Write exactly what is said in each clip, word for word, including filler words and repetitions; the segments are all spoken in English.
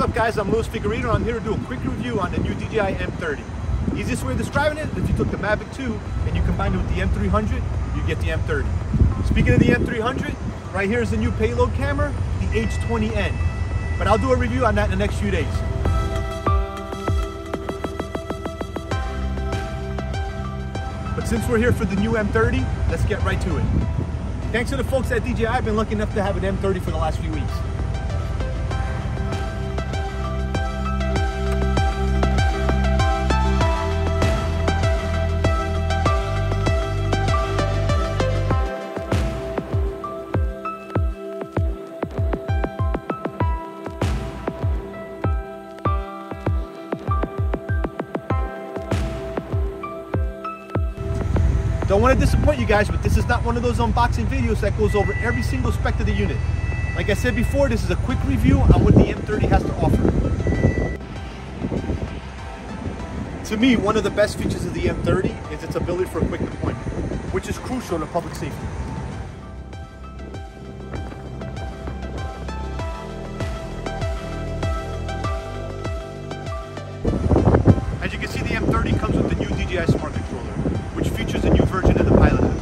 What's up guys, I'm Luis Figueroa. I'm here to do a quick review on the new D J I M thirty. The easiest way of describing it is if you took the Mavic two and you combined it with the M three hundred, you get the M thirty. Speaking of the M three hundred, right here is the new payload camera, the H twenty N. But I'll do a review on that in the next few days. But since we're here for the new M thirty, let's get right to it. Thanks to the folks at D J I, I've been lucky enough to have an M thirty for the last few weeks. Don't want to disappoint you guys, but this is not one of those unboxing videos that goes over every single spec of the unit. Like I said before, this is a quick review on what the M thirty has to offer. To me, one of the best features of the M thirty is its ability for quick deployment, which is crucial to public safety. As you can see, the M thirty comes with the new D J I Smart Controller, which features a new version of the Pilot app.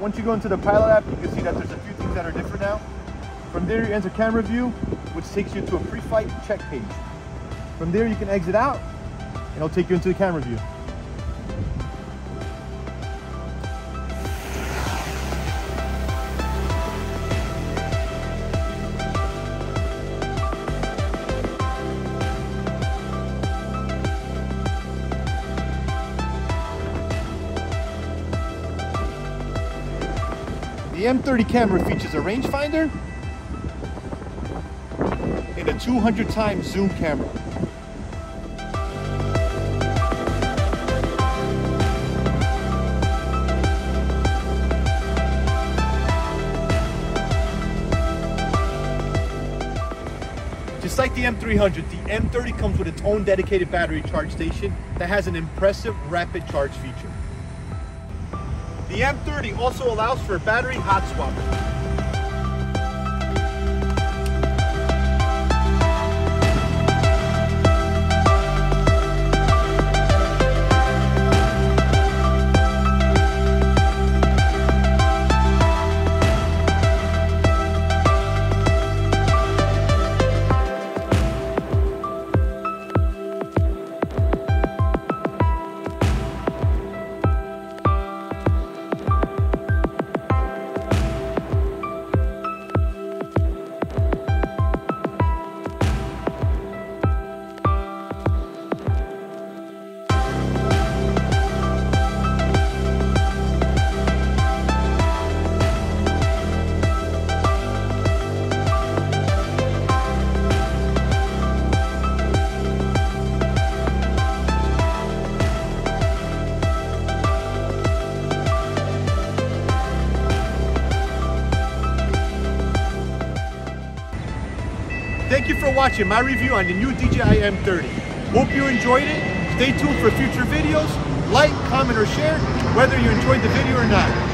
Once you go into the Pilot app, you can see that there's a few things that are different now. From there, you enter camera view, which takes you to a pre-flight check page. From there, you can exit out, and it'll take you into the camera view. The M thirty camera features a rangefinder and a two hundred times zoom camera. Just like the M three hundred, the M thirty comes with its own dedicated battery charge station that has an impressive rapid charge feature. The M thirty also allows for a battery hot swap. Thank you for watching my review on the new D J I M thirty. Hope you enjoyed it. Stay tuned for future videos. Like, comment, or share whether you enjoyed the video or not.